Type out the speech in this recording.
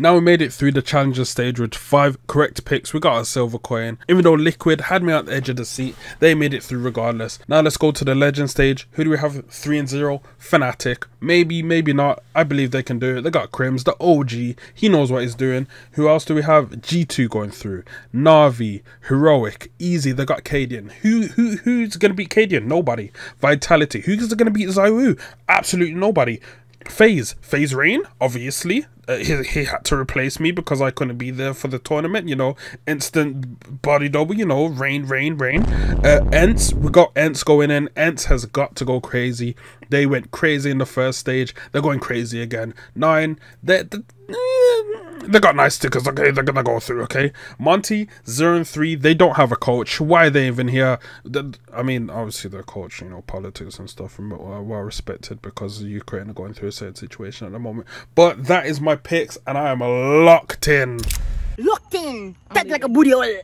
Now we made it through the challenger stage with 5 correct picks. We got our silver coin. Even though Liquid had me at the edge of the seat, they made it through regardless. Now let's go to the legend stage. Who do we have? 3-0 Fnatic. Maybe not. I believe they can do it. They got Krimz, the OG. He knows what he's doing. Who else do we have? G2 going through. Na'Vi, Heroic, easy. They got Cadian. Who's gonna beat Cadian? Nobody. Vitality. Who's gonna beat Zywoo? Absolutely nobody. FaZe Rain, obviously. He had to replace me because I couldn't be there for the tournament, you know, instant body double, you know, rain. Ents, we got Ents going in. Ents has got to go crazy. They went crazy in the first stage. They're going crazy again. 9, they got nice stickers, okay, they're gonna go through, okay? Monty, 0-3, they don't have a coach. Why are they even here? I mean, obviously they're coach, you know, politics and stuff, and well respected because Ukraine are going through a certain situation at the moment. But that is my picks, and I am locked in. Locked in! Tight like a booty hole.